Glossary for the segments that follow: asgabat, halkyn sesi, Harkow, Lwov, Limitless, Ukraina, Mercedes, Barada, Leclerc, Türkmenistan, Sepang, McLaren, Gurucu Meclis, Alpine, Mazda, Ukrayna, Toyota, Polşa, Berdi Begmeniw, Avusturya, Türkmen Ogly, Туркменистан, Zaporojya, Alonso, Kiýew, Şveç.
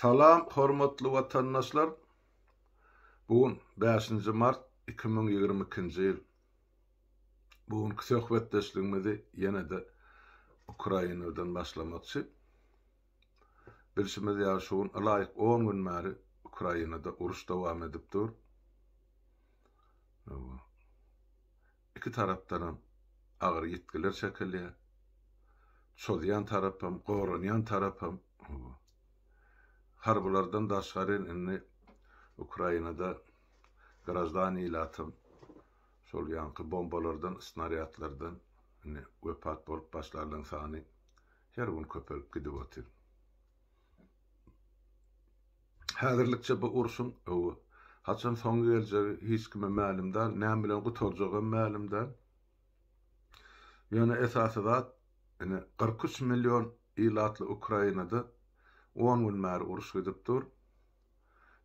Salam, hormatly vatandaşlar. Bugün 5-nji mart 2022-nji ýyl. Bugünkü söhbetdeşligimizi ýene de Ukrainadan başlamakçy. Bilşimiz ýaşuň laýyk 10 gün bäri Ukrainada uruş dowam edipdir. İki tarapdan agyr ýetgiler çekilýär. Sozyan tarapam, gorunyan tarapam. Harbulardan daşgary inni Ukrainada grazdani ilatym şol ýanky bombalardan, snaryatlardan inni wepat bolup başlaryň sany her gün köpelip gidip otyr. Häzirlikçe bu urşun haçan soňy geljegi hiç kime mälim däl, näme bilen gutarjagy mälim däl. Ýöne esasy zat 43 milyon ilatly Ukrainada 10 gün bäri uruş edipdir.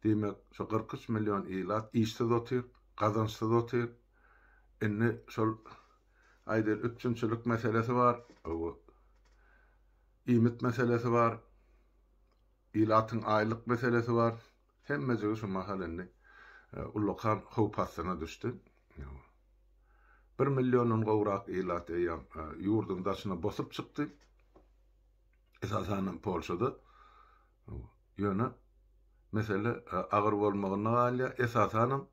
Demek şu 43 milyon ilat işsiz otyr, gazançsız otyr. Inni şol aýdyl ötçünçilik meselesi bar, iýmit meselesi bar, ilatyň aýlyk meselesi bar. Hemmejigi şu mahallendi ulluqan howpasyna düşdi. 1 milyonun gowrak ilat ýurdun daşyna bosup çykdy. Esasanym Polşada ýöne mesele agyr bolmagyna galya esasanym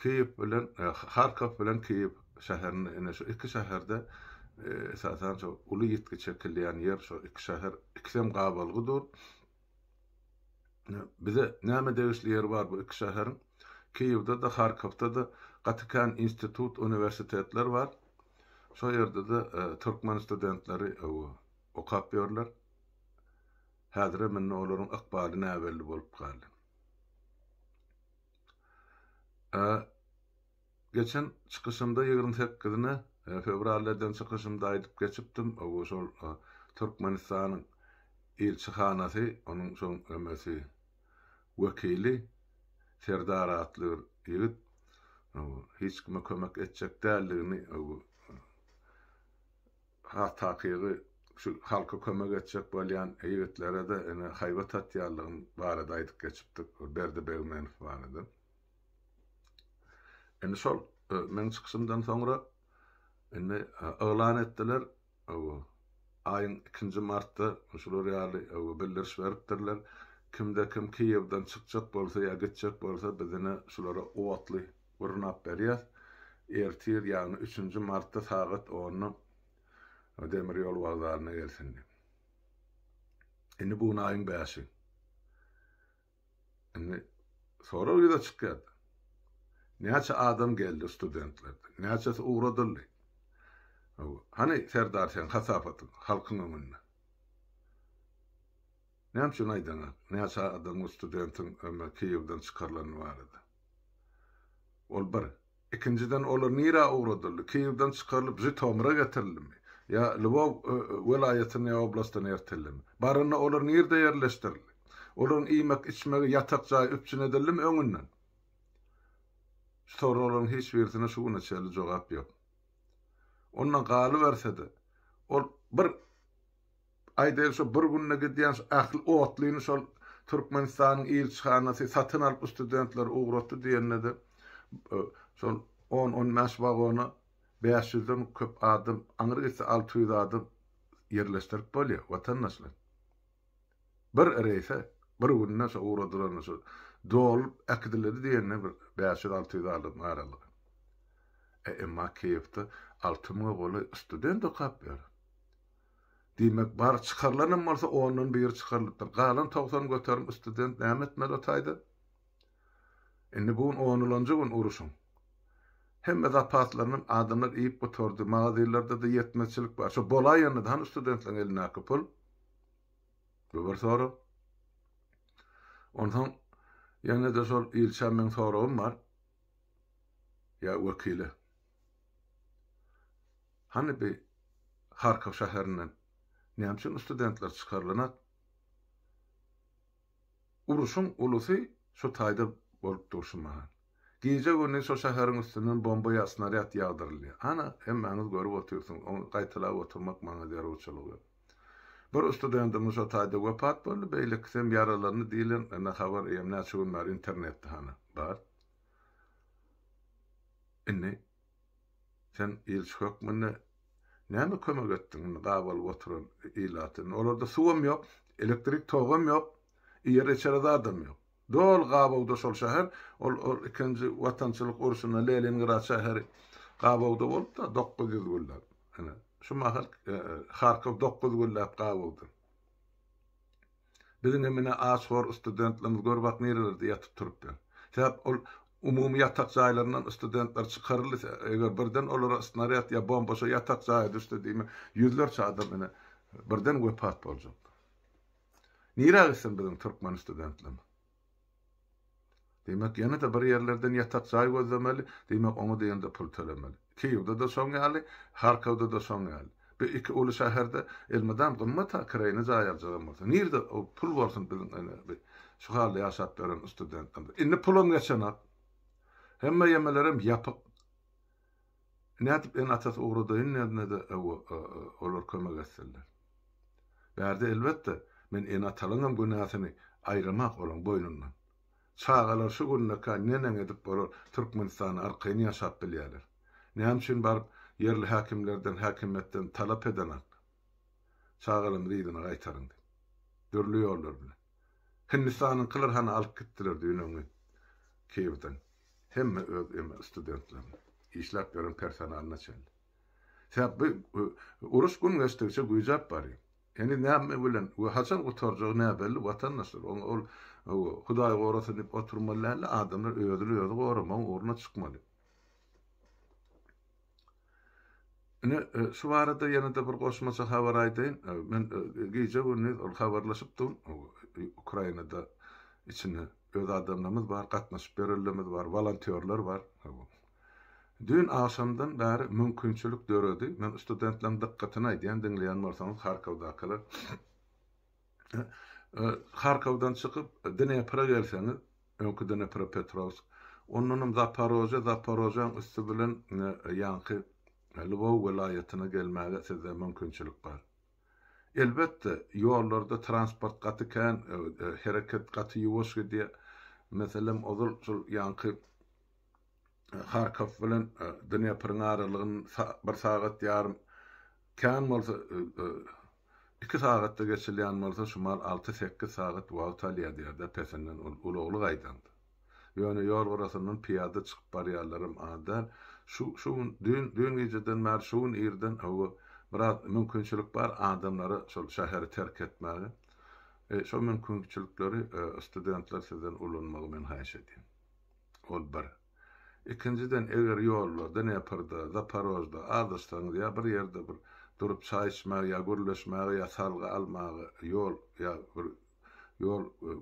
Kiýew bilen Harkow bilen Kiýew şäherini ene şu iki şäherde esasan şu uly ýetgi çekilýän ýer şu iki şäher iksem gabalgydyr. Bize näme degişli ýer bar bu iki şäheriň? Kiýewde de Harkowda da Gatikan institut, üniversitetler bar. Şu ýerde de Türkmen studentleri okap ýörler. Häzir men olaryň ykbaly näbelli bolup galdy. Geçen çykyşymda 28-ni fevraldan çykyşymda aýdyp geçipdim. Şol Türkmenistanyň elçixanasy, onuň şol ömesi wekili Serdar atly ýigit hiç kime kömek etjek dälligini haýtakygy şu halka kömek etjek bolýan ýigitlere de ene haýwat atýarlygyň barada aýdyp geçipdik. Berdi Begmeniw barada. Ene şol men çykşymdan soňra ene oglan etdiler. Aýyň 2-nji martda şol ýaly bildirş beripdirler. Kimde kim Kiýewden çykjak bolsa ýa gitjek bolsa bizine şulara owatly urnap berýär. Ertir ýagny 3-nji martda sagat 10-ni demir ýol bazaryna gelsin. Indi bu aýyň 5-i. Indi soraw ýa çykýar. Näçe adam geldi studentler? Näçesi uwradylar? Hani Serdar sen hasapatyň halkyň öňünde. Näçe aýdaňa? Näçe adam studentiň Kiýewden çykarlany barady? Ol bir. Ikinciden olar nira uwradylar? Kiýewden çykarylyp Jitomira getirildi. Ya Lwov vilayetine oblastına ertildim. Barına olur nerede yerleştirildi? Olun iymek içmek yatak cay öpçün edildim önünden. Soru olun hiç birisine şu neçeli cevap yok. Ondan galı verse de ol bir ayda şu bir gününe gidiyen akıl o atlıyını şu Türkmenistan'ın elçixanasy satın alıp studentler uğratdı diyenine de son 10-15 vagonu 500'den köp adam, aňyr gitse 600 adam yerleştirip bolýar watandaşlar. Bir reýse, bir günde şo uwradylaryny şo dolup akdylady diýende bir 500-600 adam aralygy. Emma Kiýewde 6000 boly student okap ýör. Demek bar çykarlanan bolsa onuň bir çykarlypdyr. Galan 90 göterim student näme etmeli otaýdy? Indi bu 10-njy gün uruşyň. Hem zapatlarynyň adamlar iýip oturdy. Magazynlarda da ýetmezçilik bar. Şu bolaýany da studentler eline aky pul. Bu bir soru. Ondan ýene de şol ilçämiň soragym bar. Ýa wekili. Hani bir Harkow şäherinden näme studentler çykarlanat? Uruşun ulusy şu taýda bolup durşmaýar. Gece günü şu şäheriň üstünden bomba snaryat ýagdyrylýar. Ana, hemmäňiz görüp oturýarsyň. Gaýtalap oturmak maňa derowçylygy. Bir üstüden de müzatayda vapat bolu, böyle kısım yaralarını değilim, ne haber yemna çoğun var internette hani, var. İnni, sen ilç hükmünü, ne mi kömek ettin, davalı oturun ilatını, orada suum yok, elektrik toğum yok, yer içeride adam yok. Dol Qabawda sol şehir, ol ikinci vatançılık ursuna Leningrad şehri Qabawda olup da 900 güllap. Yani şu mahal Kharkov 900 güllap Qabawda. Bizim emine Asfor studentlerimiz görbak nerelerde yatıp turupdu. Sebep ol umumi yatak saylarından studentler çıkarılırsa eğer birden olara snaryat ya bomboşa yatak saydı istediğimi yüzlerce adamını birden vefat olacak. Nira gitsin bizim Türkmen studentlerimiz. Demek yana da bir yerlerden yatak sayı gözlemeli, demek onu da de pul tölemeli. Kiyev'de de son geldi, Harkov'da da son geldi. Bir iki ulu şehirde elmadan kımmata kirayını zayarcağım olsa. Nerede o pul olsun bizim şu halde yaşat veren studentlerden. İnni pulun geçen at. Hem yemelerim yapıp. Ne edip en atası uğradayın ne de olur kömek etsinler. Berdi elbette, ben en atalının günahını ayrılmak olan boynundan. Çağalar şu günlükka nenen edip olur Türkmenistan'ı arkayını yaşap bilyeler. Ne için barıp yerli hakimlerden, hakimetten talap edenek. Çağalın riydini kaytarın diye. Dürlüyorlar bile. Hindistan'ın kılırhanı alıp gittiler düğününü Kiev'den. Hem de öz studentlerini. İşlep görün personeline çeldi. Sebep uruş gün geçtikçe gücap var ya. Yani ne bilen, haçan kurtaracak ne belli vatandaşlar. Onu Hudaýa gorasyn dip oturmalylar, adamlar öýdülýär, goramaň oruna çykmaly. Ne şu barada ýene de bir goşmaça habar aýdyň. Men geýje günni habarlaşypdym. Ukrainada içinde öz adamlarymyz bar, gatnaşyp berelimiz bar, volontýerler bar. Dün akşamdan bäri mümkinçilik döredi. Men studentlärin dikkatini aýdyn, dinleýän bolsaňyz Harkowdakylar. Harkov'dan çıkıp Dnepra gelseniz, önkü Dnepra Petrovsk, onun Zaporojya'nın üstü bilen yankı Lvov vilayetine gelmeye size mümkünçülük var. Elbette yollarda transport katıken, hareket katı yuvuş diye, mesela odur yankı Harkov bilen Dnepr'ın aralığının bir saat yarım kan olsa 2 saatte geçilen varsa şumal 6-8 saat Vautalya derde pesinden uluğlu aydandı. Yani yol orasından piyada çıkıp bariyarlarım adar. Şu dün geceden beri şuun irden biraz mümkünçülük var adamları şehri terk etmeli. Şu mümkünçülükleri studentler sizden ulunmağı men hayş edeyim. Ol bir. İkinciden eğer yollarda Dnepr'da, Zaporojya'da, Ardaş'tan diye bir yerde bir durup çay içmeye, ya gürleşmeye, ya salgı almaya, yol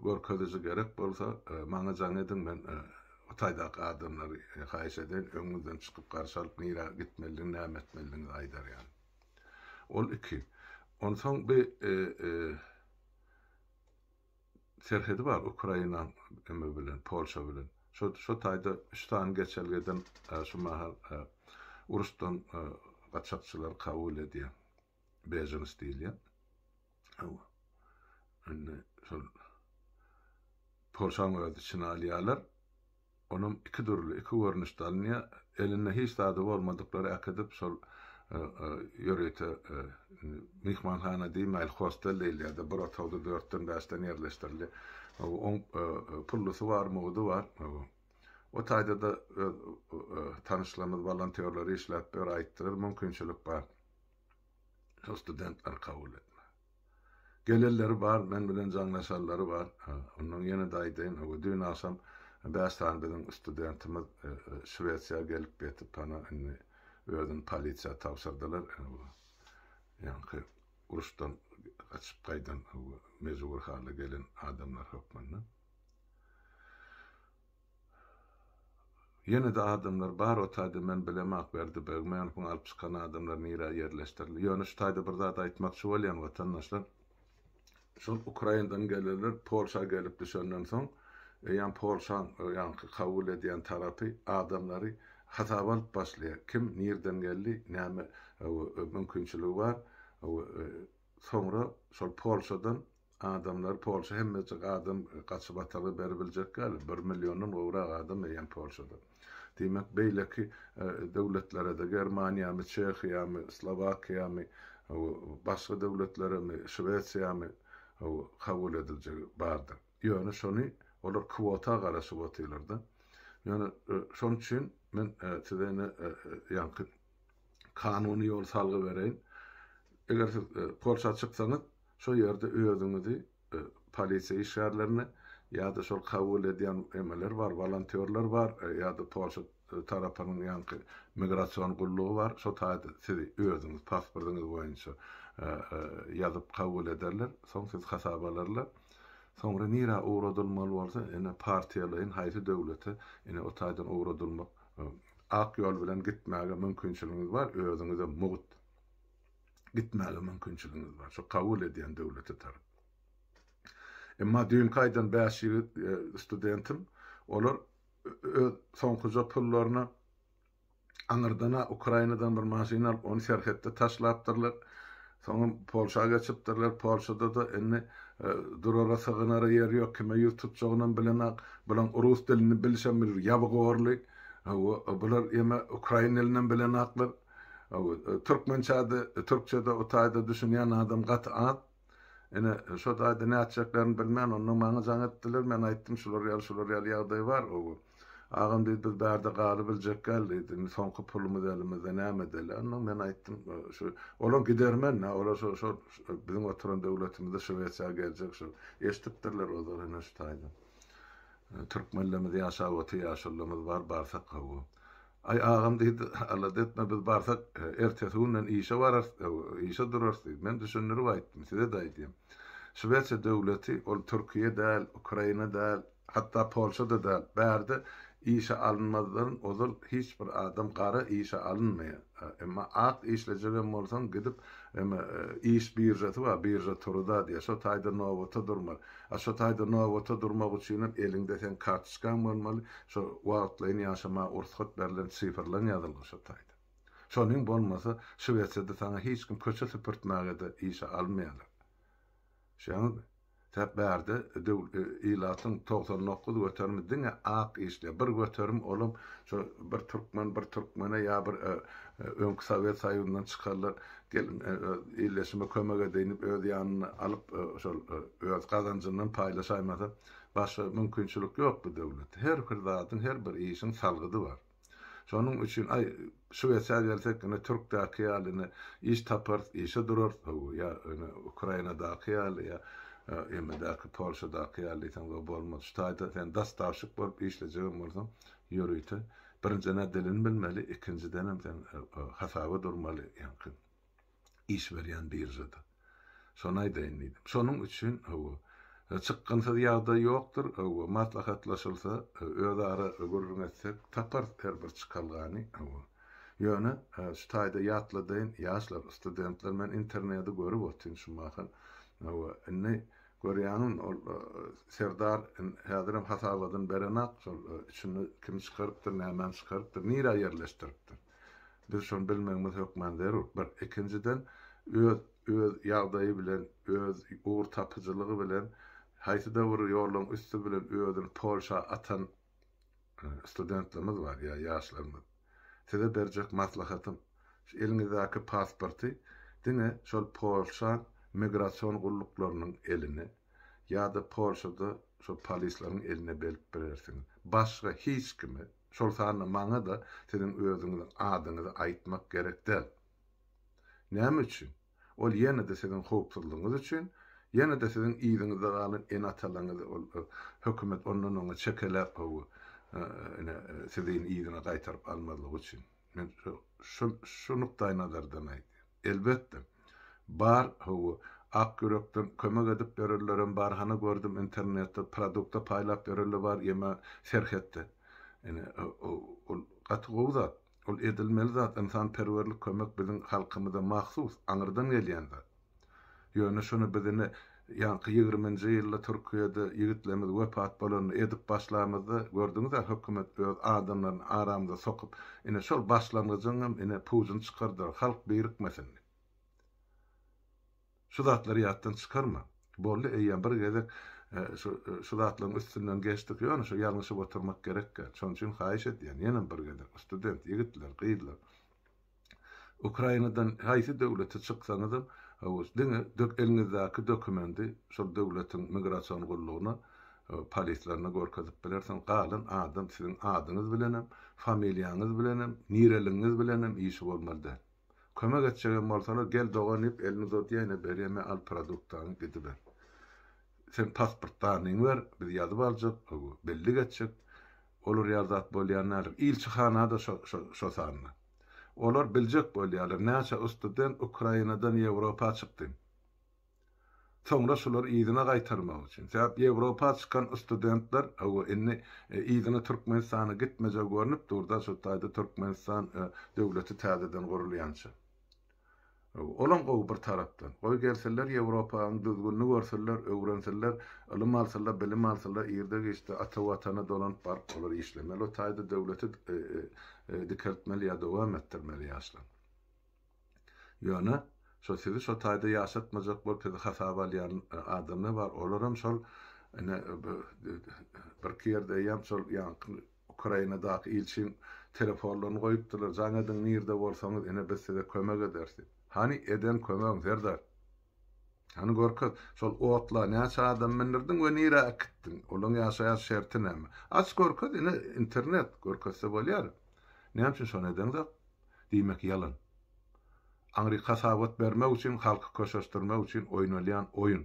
görködücü gerek olsa, bana can edin, ben otaydak adamları hayş edin, önümüzden çıkıp karşı alıp nira gitmeliyim, nem etmeliyim, aydar yani. Ol iki. Ondan sonra bir serhedi var, Ukrayna bilen, Polşa bilen. Şu tayda 3 tane geçelgeden, şu mahal, Urus'tan, kaçakçılar kabul ediyor. Bejiniz değil ya. Polşanı ödü için alıyorlar. Onun iki türlü, iki görünüşte alınıyor. Elinde hiç daha da olmadıkları akıdıp yörüyte mihmanhane değil, mail hostel değil ya da bir otelde 4-5'ten yerleştiriliyor. Pullusu var, modu var. O tayda da tanışlarımız, volontörleri işlep bir aittirir, mümkünçülük var. Şu studentler kabul etme. Gelirleri var, ben bilen canlaşarları var. Onun yeni daydayın, dün akşam 5 tane bizim studentimiz Şveçya gelip getip bana ödün polisiya tavsırdılar. Yani uruştan açıp kaydan mecbur hale gelen adamlar hükmünden. Yine de adamlar bar otaydı men bilemek verdi belmeyen bunu alıp çıkan adamlar nira yerleştirildi. Yani şu tayda burada da etmek şu olan vatandaşlar. Şu Ukrayna'dan gelirler, Polşa gelip düşünden son. Yani Polşa'nın yani kabul ediyen tarafı adamları hataval başlıyor. Kim nereden geldi, ne mümkünçülüğü var, sonra sol Polşadan adamlar Polşa hemmecik adam kaçı batağı beri bilecek galiba 1 milyonun uğrağı adam eyen Polşa'da. Demek böyle ki devletlere de Germaniya mı, Çehiya mı, Slovakiya mı, başka devletlere mi, Şvetsiya mı kabul edilecek vardır. Yani şunu olur kvota karası votiler de. Yani şunun için ben size yani kanuni yol salgı vereyim. Eğer siz Polşa çıksanız şu yerde üyedinizi polise işyerlerine ya da şol kabul edilen emeler var, volontörler var ya da Polşa tarafının yankı migrasyon kulluğu var. Şu tadı sizi üyediniz, pasportunuz boyunca yazıp kabul ederler. Son siz hasabalarlar. Sonra nira uğradılmalı varsa yine partiyaların hayatı devleti yine o taydan uğradılmak ak yol bilen gitmeye mümkünçülüğünüz var. Üyedinize muğut gitmeye mümkünçülüğünüz var. Şu kabul edilen devleti tarafı. Ama düğün kaydan 5 yıl studentim olur. Son kuca pullarını Anırdana, Ukrayna'dan bir maşin alıp onu serhette taşlaptırlar. Sonra Polşa'ya geçiptirler. Polşa'da da enne durara sığınara yer yok. Kime yüz tutacağını bilenek. Bilen Rus dilini bilişen bir yabıgorlik. Bunlar yeme Ukrayna dilini bilenekler. Türkçe'de o tayda düşünen adam kat'an. Yani şu da ne açacaklarını bilmem, onun bana zannettiler. Ben ettim şular yağdayı var. Ağam dedi, biz berde gari bilecek geldi. Sonki pulumuz elimizde ne emediler. Onun ben ettim. Olan gidermen ne? Ola şu bizim oturan devletimizde Şvetsiya gelecek. Eşittirler o zaman henüz taydan. Türkmenlerimiz yaşa otu yaşılımız var. Barsak kavu. Ay ağam dedi, Allah etme biz barsak ertesi günden işe varır, işe dururuz dedi. Ben düşünürüm ettim, size de edeyim. Şvetsiya devleti, o Türkiye değil, Ukrayna değil, hatta Polşa'da değil, berde işe alınmadan o zaman hiçbir adam qara işe alınmıyor. Ama at işleyeceğim olsan gidip iş birjatı var, birja turu da diye. Şu tayda navota durmalı. Şu tayda navota durmak için elinde sen kartışkan olmalı. Şu vaatleyin yaşama ortak verilen sıfırlan yazılır şu tayda. Şunun olmasa Şvetsi'de sana hiç kim köçe süpürtmeye de işe almayalar. Şuan mı? Berde ilatın 99 götürüm dine ak işle. Bir götürüm olum şu bir Türkmen bir Türkmene ya bir önkü Sovet sayımından çıkarlar. Gelin iyileşime kömege değinip öz yanını alıp öz kazancından paylaşaymasa başka mümkünçülük yok bu devlette. Her bir zatın her bir işin salgıdı var. Şonun için ay Şvetsiya gelsek yine Türk daki haline iş tapar, işe durur. Ya Ukrayna daki haline ya emedaki Polşa'daki yerliyken kabul olmadı. Şu tayda sen das davşık var, işleyeceğim oradan yürüyte. Birinci ne dilini bilmeli, ikinci denem sen hasava durmalı yankın. İş veren bir yerde. Şonay değinliydim. Şonun için çıkkınsız yağda yoktur. Matlakatlaşılsa, öde ara gurrun etsek, tapar her bir çıkarlığını. Yani şu tayda yatla deyin, yaşlar, studentler, ben internette görüp otin şu makın. Ne Koreyanın serdar hadirem hasavadan berenak şunu kim çıkarttır, hemen çıkarttır, nira yerleştiriptir. Biz şunu bilmemiz hükmen derur. Bir ikinciden öz yağdayı bilen, öz uğur tapıcılığı bilen, haytı davur yolun üstü bilen, özün Polşa atan studentlerimiz var ya yaşlarımız. Size verecek maslahatım. Elinizdeki pasportu dine şol Polşa migrasyon kulluklarının eline ya da Polşa'da şu polislerin eline belip verersiniz. Başka hiç kimi, şol sana bana da senin özünüzün adınızı aytmak gerek değil. Nem için? Ol yine de sizin hopsuzluğunuz için, yine de sizin iyiliğinizde kalın, en atalarınızı hükümet ondan ona çekeler sizin iyiliğine kaytarıp almadığı için. Yani şu noktayı nazar demeydi. Elbette. Bar ak yürekten kömek edip verirlerim, barhanı gördüm internette, produkta paylap verirler var, yeme serhette. Yani katı o zat, o edilmeli zat, insanperverlik kömek bizim halkımıza mahsus, anırdan gelen zat. Yani şunu bizine, yani 20. yılda Türkiye'de yiğitlerimiz vefat balonu edip başlamızda gördünüz ya hükümet adamların aramıza sokup, yani şol başlamızın pucunu çıkardılar, halk birikmesin. Sudatları yattan çıkarma. Bollu eyen bir gezek Sudatların üstünden geçtik yani şu yanlışıp oturmak gerekken. Şunun için hayiş et yani yenen bir gezek. Student, yigitler, kıydılar. Ukrayna'dan haysi devleti çıksanız da elinizdeki dokümenti şu devletin migrasyon kulluğuna polislerine korkadıp bilersen kalın adam sizin adınız bilenem, familyanız bilenem, nireliniz bilenem işi olmaz der. Kömek etçeğin varsalar gel doğanıp eliniz odiyene beriyeme al produktanı gidiver. Sen pasporttanın ver, biz yazıp alacak, belli edecek. Olur yazat bolyanlar, ilçihana da şosanına. Olur bilecek bolyanlar, neçe üstüden Ukrayna'dan Avrupa çıktın. Sonra şular iyidine kaytarmak için. Sebep Avrupa çıkan studentler, o inni iyidine Türkmenistan'a gitmece görünüp durda şu tayda Türkmenistan devleti tədədən qorulayanca. Olan qovu bir taraftan. Qoy gelseler Avrupa'nın düzgününü görseler, öğrenseler, ilim alsalar, bilim alsalar, iyirde geçti, ata vatana dolanıp barp olur işlemeli. O tayda devleti dikertmeli ya devam ettirmeli yaşlan. Yani, so sizi şu tayda yaşatmayacak bol pedi hasabalayan adamlar var. Olurum sol bir yerde yem sol yani Ukrayna'daki ilçin telefonlarını koyuptular. Zanadın nerede olsanız yine biz size kömek edersin. Hani eden kömek verdar. Hani korkut. Sol otla neçe adam mindirdin ve nere akıttın. Olun yaşayan şertin ama. Az korkut yine internet korkutsa bolyar. Ne için son eden de? Demek yalan. Amerika sabat vermek için, halkı koşuşturmak için oynalayan oyun.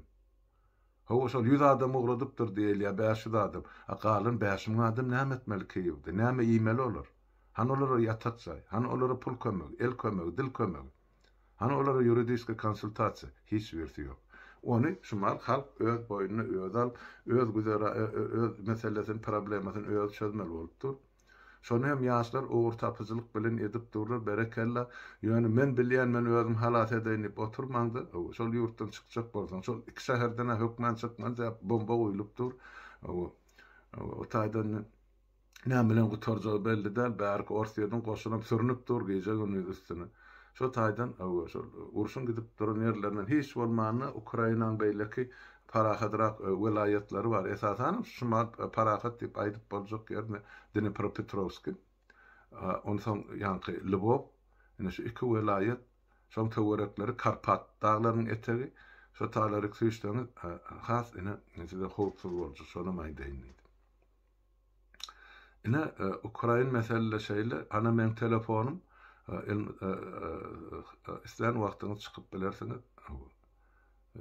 O şol 100 adam uğradıptır değil ya, 500 adam. Kalın 500 adam ne etmeli Kiyev'de, ne yemeli olur? Hani onlara yatak say, hani onlara pul kömür, el kömür, dil kömür. Hani onlara yuridik konsultasyon, hiç versi yok. Onu şumal halk öz boynunu öz al, öz güzera, öz meselesinin problemesini öz çözmeli oluptur. Şonu hem yaşlar uğur tapıcılık bilin edip durur, berekella. Yani men bilyen men özüm halat edinip oturmandı. Şol yurttan çıkacak borsan. Şol iki şehirden hükmen çıkman bomba uyulup dur. O taydan ne bilen kutarcağı belli der. Belki orsiyadan koşulam sürünüp dur gece günü üstüne. Şu taydan urşun gidip durun yerlerinden hiç olmanı Ukrayna'nın beyleki Paraxadrak vilayetleri var. Esasen şumal Paraxad deyip aydıp olacak yerine Dnipropetrovsk. Ondan yankı Lvov. Yani şu iki vilayet. Şu tövrekleri Karpat dağlarının eteği. Şu tağları kısışlarını has. Yani size korkusuz olacak. Şuna maydayınlıydı. Yine Ukrayna mesele şeyle. Ana benim telefonum. İsteyen vaktiniz çıkıp bilirsiniz.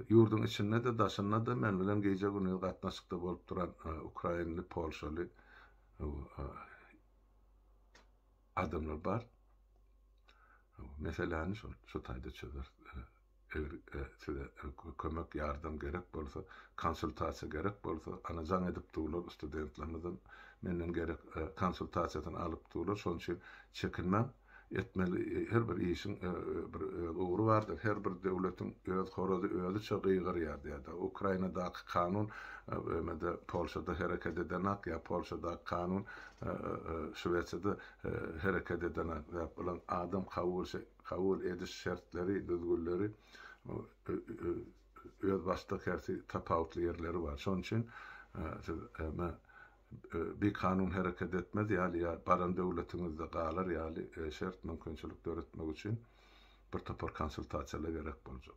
Yurdun içinde de daşında da men bilen gece günü katnaşıkta bolup duran Ukraynalı, Polşalı adamlar var. Meseleni şu tayda çözer. Size kömek, yardım gerek bolsa, konsultasyon gerek bolsa, anacan edip durulur, studentlerimizin menden gerek konsultasyonu alıp durulur. Şonun için çekinmem. Etmeli, her bir işin uğru vardır. Her bir devletin öz horozu, özü çığıyır yerdi ya da. Ukrayna'daki kanun, Polşa'da hareket edenek ya, Polşa'daki kanun, Şveç'de hareket edenek. Adam kabul ediş şartları, düzgünleri, öz başta kersi tapavutlu yerleri var. Şunun için, bir kanun hareket etmez ya baran devletimizde kalır yani şart mümkünçülük öğretmek için bir topar konsultasyonla gerek bulacak.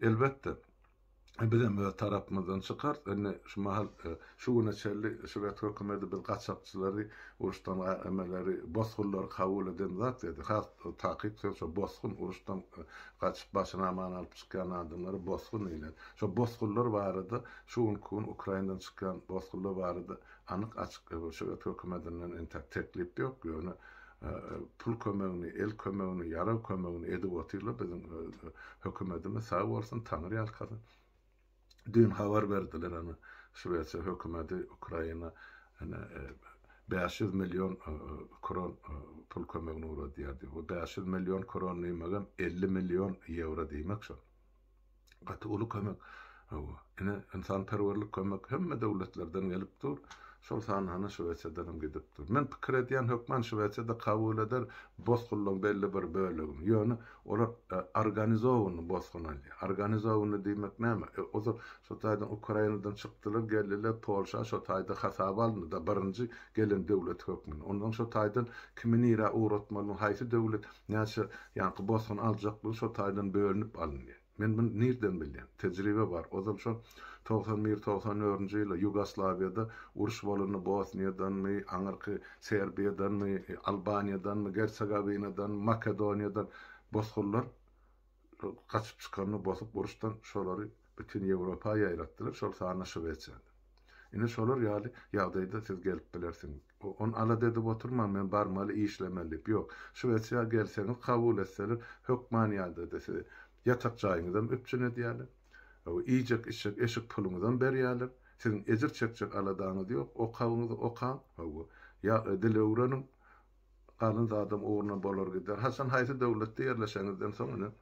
Elbette bizim tarafımızdan çıkar. Yani şu mahal şu neçerli Şüvet hükümeti bil kaçakçıları uğruştan emeleri bozgunları kabul eden zat dedi. Takip ediyorsa bozgun uğruştan kaçıp başına aman alıp çıkan adımları bozgun ile. Şu bozgunlar vardı. Şu unkun Ukrayna'dan çıkan bozgunlar vardı. Anık açık Şüvet hükümetinden teklif yok. Yani pul kömeğini, el kömeğini, yara kömeğini edip oturuyorlar. Bizim hükümetimiz sağ olsun Tanrı yalkasın. Dün haber verdiler hani Şveç'e hükümeti Ukrayna hani 500 milyon kron pul kömeğine uğradı diye diyor. O 500 milyon kron neyim 50 milyon euro demek şu. Katı ulu kömek. Yine insanperverlik kömek hem de devletlerden gelip dur. Sultanhanı Şüveçe'den gidiptir. Men pikir ediyen hükmen Şüveçe'de kabul eder bozgunluğun belli bir bölüğün. Yani olar organizovunu bozgunluğun. Organizovunu demek ne mi? O zaman Şotay'dan Ukrayna'dan çıktılar, geldiler Polşa, Şotay'da hasab alındı da birinci gelin devlet hükmünü. Ondan Şotay'dan kimini ira uğratmalı, haysi devlet yani bozgun alacaklığı Şotay'dan bölünüp alınıyor. Men bunu nereden bilýän? Tejribe bar. O zaman şu 91-94-nji ýyla Yugoslawiýada uruş boluny Bosniýadan mi, aňyrky Serbiýadan mi, Albaniýadan mi, Herzegovinadan, Makedoniýadan bozgurlar gaçyp çykanyny bozup uruşdan şolary bütün Ýewropa ýaýratdylar. Şol sany Şweýsar. Ine şolar ýaly ýagdaýda siz gelip bilersiň. On ala dedi oturmam, men barmaly işlemeli. Ýok. Şweýsar gelseňiz kabul etseler, hökman ýa-da dese yatak cayınızdan öpçün ediyorlar. Yiyecek, içecek, eşik pulunuzdan beriyorlar. Sizin ezir çekecek aladağını diyor. O kavunuzda o kan. Ya dile uğranın. Kalın adam uğruna bolor gider. Hasan haysi devlette yerleşenizden sonra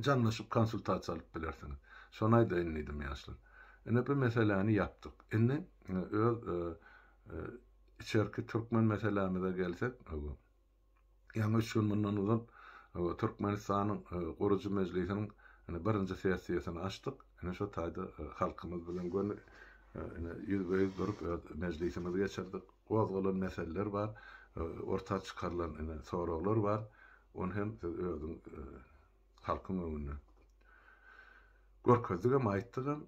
canlaşıp konsultat alıp bilirsiniz. Sonay da inliydim yaşlı. Yine bir meseleni yaptık. Yine içerki Türkmen meselemize gelsek. Yani 3 gün bundan uzun Türkmenistan'ın Gurucu Meclisi'nin birinci sesiyesini açtık. Yani şu tayda halkımız bilen gönlü %100 durup meclisimizi geçirdik. Ozgulun meseleler var, orta çıkarılan sorular var. Onu hem ödün halkın önüne. Gorközlüğüm ayıttığım,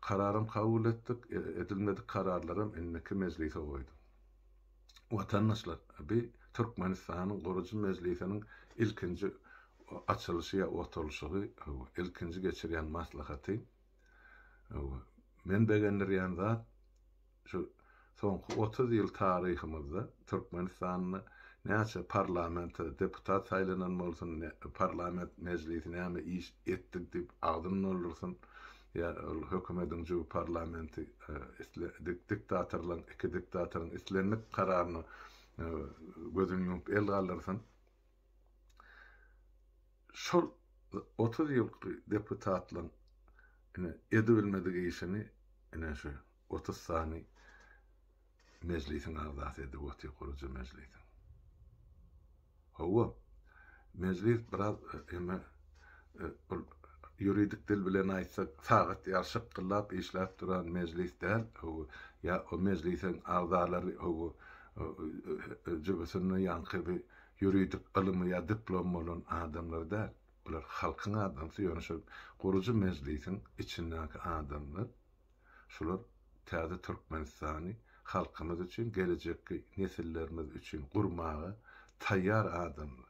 kararım kabul ettik, edilmedik kararlarım önündeki meclise koydum. Vatandaşlar, bir Türkmenistan'ın Gurucu Meclisi'nin ilkinci açılışı ya oturuşu, ilkinci geçiriyen maslahatı, men begenler yanında şu son 30 yıl tarihimizde Türkmenistan'ın neyse parlamento deputat sayılanan olsun, parlament meclisi neyse iş ettik deyip adının olursun, ya hükümetin cüvü parlamenti diktatörlerin, iki diktatörün islenmek kararını gözünü yumup el alırsın. Şol 30 yıl deputatlan edebilmediği işini 30 saniye meclisin ardat edip oturuyor Gurucu Meclisin. Hava meclis biraz yuridik dil bilen aytsak sağıt yarşık kılap işlep duran meclis değil. Ya o meclisin ardaları o cübüsünün yankıbi yürüydük ilimi ya diplom olan adamlar da bular halkın adamsı yönüşür. Gurucu Meclisi'nin içindeki adamlar şular taze Türkmenistan'ı halkımız için, gelecekki nesillerimiz için kurmağı tayyar adamlar.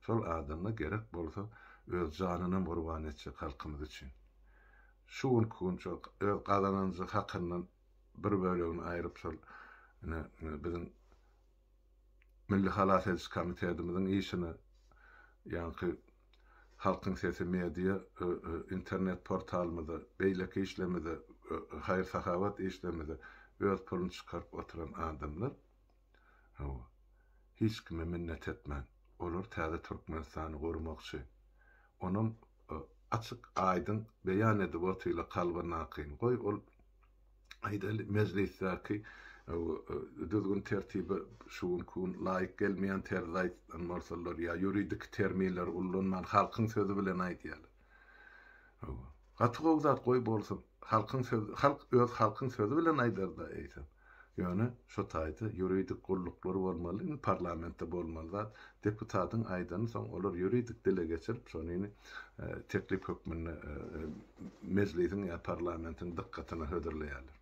Şol adamlar gerek bolsa öz canını kurban edecek halkımız için. Şu gün çok öz kazanıncı hakkından bir bölümünü ayırıp şol bizim Milli Halat Ediş Komitedimizin işini, yani ki halkın sesi medya, internet portalımızda, beyleki işlemizde, hayır sahavat işlemizde öz pulunu çıkarıp oturan adamlar, hiç kime minnet etmen, olur taze Türkmenistan'ı korumak için. Onun açık, aydın, beyan edip otuyla kalbına akıyın. Koy, ol, aydın meclistaki düzgün tertibi şuun layık gelmeyen terzaytdan morsallar ya yuridik termiler ullunman halkın sözü bilen aytýarlar. Gatyk uzat goýup bolsun halkın sözü halk öz halkın sözü bilen aýdar da eýsem. Ýöne şu taýda yuridik gulluklary bolmaly, parlamentde bolmaly. Deputatyň aýdany soň olar yuridik dile geçirip şonuny teklip hükmünü meclisin ya parlamentin dikkatini höderleýärler.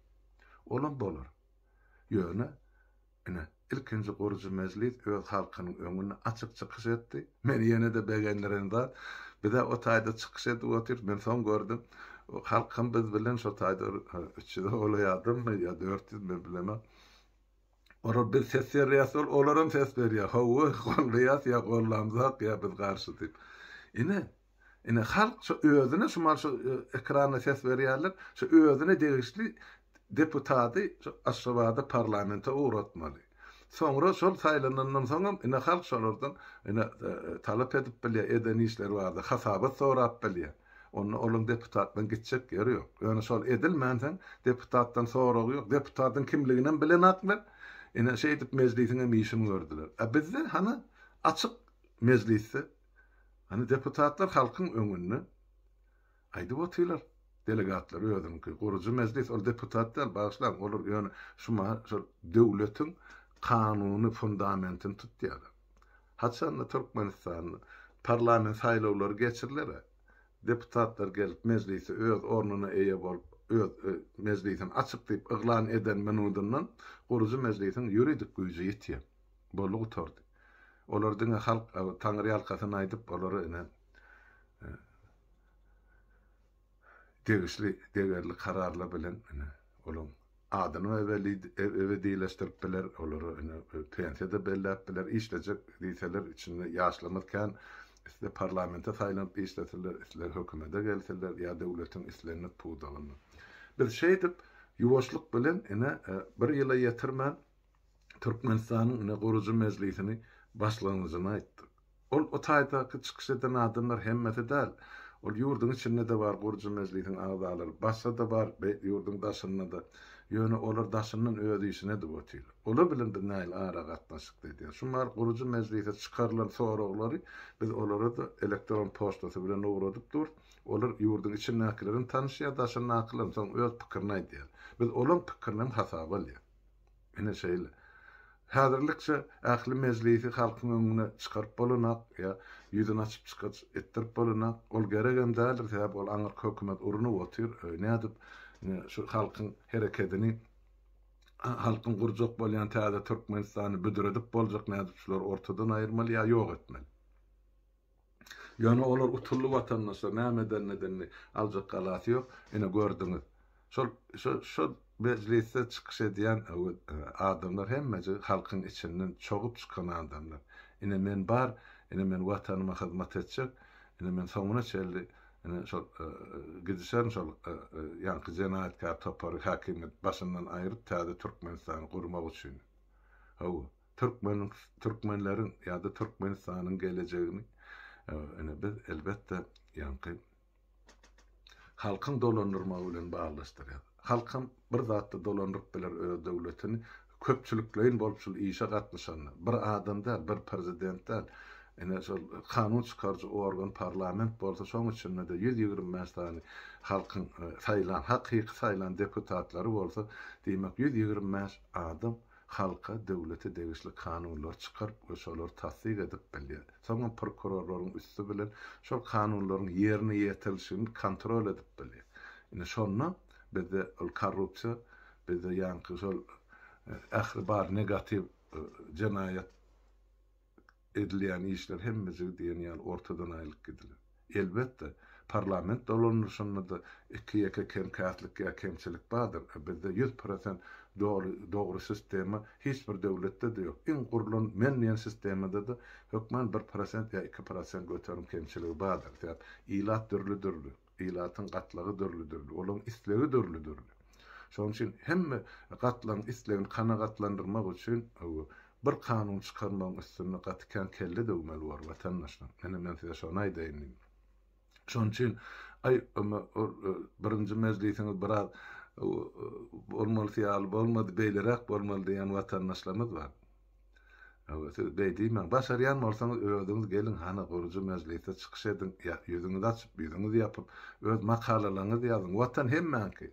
Olan bolar. Yöne, ilkinci Gurucu Meclis öz halkının önüne açık çıkış etti. Men yine de begenlerinde bir de o tayda çıkış etti otur. Men son gördüm. Halkın biz bilen şu tayda 300'de olayadım ya 400 mi bilemem. Orada bir ses veriyası ol, olurum ses veriyor. Havu, kolluyas ya kollamzak ya biz karşı deyip. Yine halk şu özüne, şu ekrana ses veriyorlar, şu özüne değişli deputaty aşşavada parlamenta uğratmalı. Sonra şol saylanandan sonra halk şolardan talep edip bilýär, edeni işler vardı, hasabat sorap bilýär. Onun deputatdan gidecek yeri yok. Yani şol edilmeden deputattan soru yok. Deputatın kimliğinden bilen atmır. Yani şey edip meclisine mişini gördüler. Bizde hani açık meclisi, hani deputatlar halkın önünü haydi batıyorlar. Delegatlar öğredim ki kurucu meclis o deputatlar bağışlan olur. Yani şu devletin kanunu fundamentini tutuyorlar. Haçanlı Türkmenistan'ı parlament sayıları geçirler. Deputatlar gelip meclisi öz ornuna eye bol öz meclisin açık deyip ıglan eden menudundan kurucu meclisin yürüdük gücü yetiyor. Bolu oturdu. Olardın halk Tanrı halkasına aydip oları inen değerli kararla bilen olum adını evvelileştirip biler oları pensiyede bellep biler işlecek liseler içinde yaşlanırken İşte parlamenta saylanıp işletirler, işler hükümete gelseler ya devletin işlerini puğdağını. Biz şey deyip, yuvaşlık bilen bir yıla yetirmen Türkmenistan'ın kurucu meclisini başlangıcına aittik. O taydaki çıkış eden adımlar hemmeti değil. O yurdun içinde de var kurucu meclisinin ağzaları. Başta da var yurdun taşında da. Yönü olur taşının öğüdü işine de batıyor. Ola bilin bir nail ağra katlaşık dedi. Şunlar kurucu meclise çıkarılan soruları biz onları da elektron postası bile uğradık dur. Olur yurdun için nakillerin tanışıya taşının nakillerin son öz pıkırnay diyelim. Biz onun pıkırının hasabı diyelim. Yine şeyle. Hazırlıkça aklı meclisi halkın önüne çıkarıp bulunak ya yüzünü açıp çıkartıp ettirip bulunak. Ol gereken değildir. Tabi ol anır hükümet urunu batıyor. Ne edip şu halkın hareketini halkın kuracak bolyan täze Türkmenistan'ı büdüredip bolacak nädipçiler ortadan ayırmalı ya yok etmeli. Yani olar utullu vatandaşlar nämeden nedenini alacak galati yok. Yine gördünüz. Şu meclise çıkış ediyen adamlar hemmeci halkın içinden çoğup çıkan adamlar. Yine men bar, yine men vatanıma hizmet edecek, yine men sonuna çeldi. Yani şol gidişen yankı cenayetkar toparı hakimet başından ayırıp täze Türkmenistan'ı kurmak için. Türkmenlerin ya da Türkmenistan'ın geleceğini biz elbette yankı halkın dolandırma ile bağlaştırıyoruz. Halkın bir zatda dolandırıp bilir devletini köpçülükleyin bolpçul işe katmışanlar. Bir adam değil, bir prezident değil. Kanun çıkarıcı organ parlament bolsa şoň üçin de 125 tane halkın sayılan, hakiki sayılan deputatları bolsa demek 125 adam halka, devlete degişli kanunlar çıkarıp oşolar tasdik edip bilen. Soňra prokurorlaryň üstü bilen şol kanunlaryň ýerine ýetirilişini kontrol edip bilen. Şonda bizde korrupsiýa, bizde ýanky şol ahribar negativ jenayat edilen işler hemmesi diyen ortadan aylık gidilir. Elbette parlament dolanırsında da iki yaka kemkatlık ya kemçilik vardır. Bizde 100% doğru sistemi hiçbir devlette de yok. İn kurulan menliyen sistemde de hükmen 1% ya 2% götürüm kemçiliği vardır. Yani ilat dürlüdürlü, ilatın katlığı dürlüdürlü, olun isleği dürlüdürlü. Şoň için hem katlan isleğini kanagatlandırmak için bir kanun çıkarmanın üstünü katıken kelle dövmeli var vatandaşlar. Ben size şuna aydayım. Şoň için birinci meclisiniz biraz olmalı siyalı olmadı, beylerek olmalı diyen vatandaşlarımız var. Siz bey deyim, başarıyan olsanız öğüdünüz gelin hani kurucu meclise çıkış edin, yüzünüzü açıp yüzünüzü yapıp öz makalelerinizi yazın. Vatan hemen ki,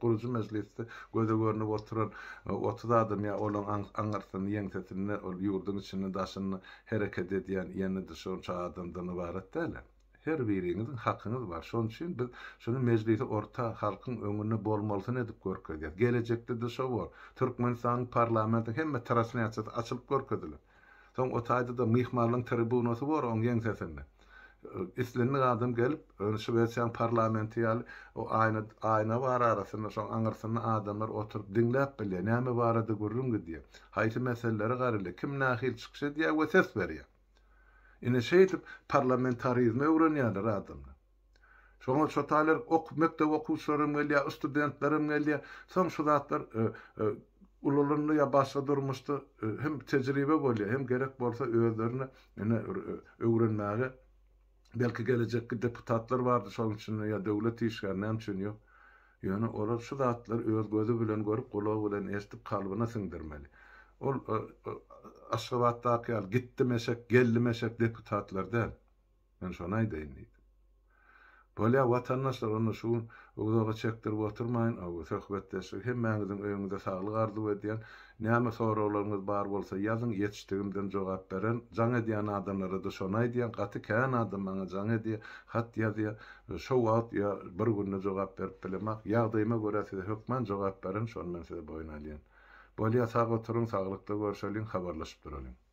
kurucu mecliste göze görünüp oturan 30 adım ya olan anırsını, yengsesini, yurdun içini, daşını hareket ediyen yeni dışarı çağırdığından ibaret değiller. Her birinizin hakkınız var. Şoň için biz şunu meclisi orta halkın önüne bolmalısını edip görkediyiz. Gelecekte de şo var. Türkmenistan'ın parlamenti hemme terasını açılıp görkediler. Son o tayda da mihmarlığın tribunası var onun yengsesinde. İslenli adam gelip Şveçyan parlamentiyali o ayna var arasında şoň aňyrsynly adamlar oturup dinläp bilýär. Näme bar edy görüňdi diýe. Haýsy meselelere garylýar. Kim nähil çykyş edýär we ses berýär. Yine şey deyip parlamentarizme öğreniyorlar adamlar. Sonra şu taylar mektep okuşlarım geliyor, studentlerim geliyor. Son şu zatlar ulularını ya başa durmuştu. Hem tecrübe oluyor, hem gerek olsa öğrenmeye belki gelecek deputatlar vardı şunun için ya devlet işler nem için yok. Yani orada şu zatlar öz gözü bilen görüp kulağı bilen eşitip kalbına sindirmeli. Ol aşgabattaki al gitti meşek geldi meşek deputatlar der. Ben şonay değindim. Böyle vatandaşlar onu şu uzağa çektirip oturmayın. O sohbetleşir. Hemen gidin önünüzde sağlık arzu ediyen. Neyme sorularınız bağır olsa yazın yetiştiğimden cevap veren. Can ediyen adamlara da şonay diyen. Katı kayan adam bana can ediyen. Hat ya diye. Show out ya bir günde cevap verip bilemek. Yağdığıma göre size hükmen cevap veren. Şonmen size boyun alın. Böyle sağ oturun, sağlıkla görüşelim, haberleşip duralım.